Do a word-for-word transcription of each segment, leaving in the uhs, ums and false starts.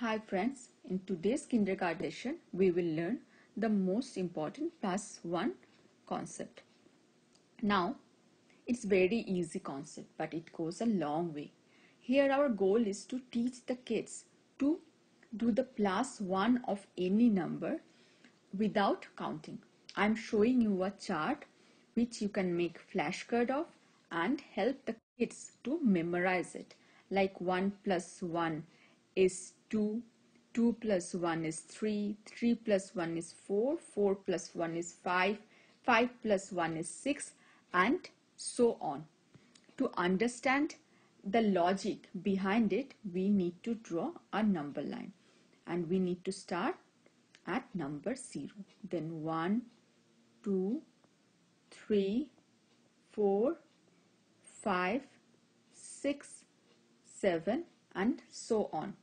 Hi friends, in today's kindergarten session, we will learn the most important class one concept. Now, it's very easy concept, but it goes a long way. Here our goal is to teach the kids to do the plus one of any number without counting. I'm showing you a chart which you can make flashcard of and help the kids to memorize it. Like one plus one is two, two plus one is three, three plus one is four, four plus one is five, five plus one is six, and so on. To understand the logic behind it, we need to draw a number line, and we need to start at number zero. Then one, two, three, four, five, six, seven, and so on.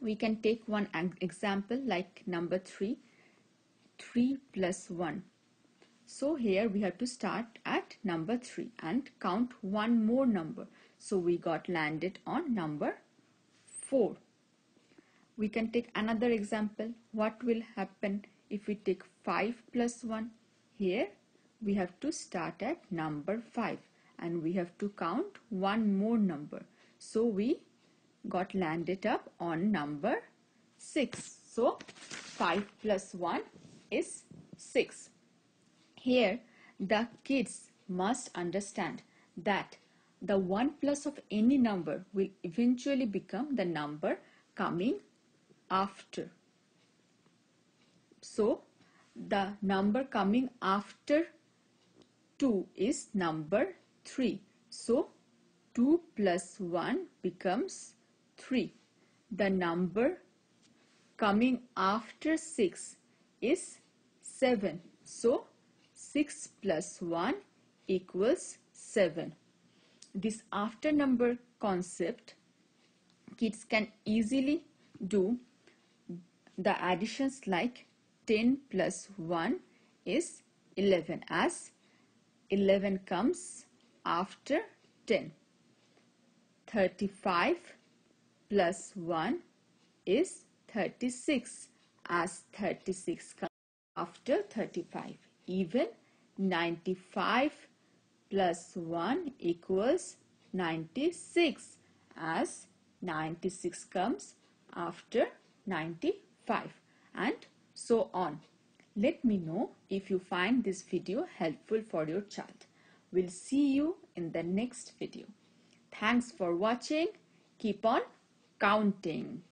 We can take one example like number three, three plus one. So here we have to start at number three and count one more number. So we got landed on number four. We can take another example. What will happen if we take five plus one? Here we have to start at number five and we have to count one more number. So we got landed up on number six. So five plus one is six. Here the kids must understand that the one plus of any number will eventually become the number coming after. So the number coming after two is number three. So two plus one becomes three. The number coming after six is seven. So six plus one equals seven. This after number concept kids can easily do the additions like ten plus one is eleven, as eleven comes after ten. thirty-five plus one is thirty-six, as thirty-six comes after thirty-five. Even ninety-five plus one equals ninety-six, as ninety-six comes after ninety-five, and so on. Let me know if you find this video helpful for your child. We'll see you in the next video. Thanks for watching. Keep on counting.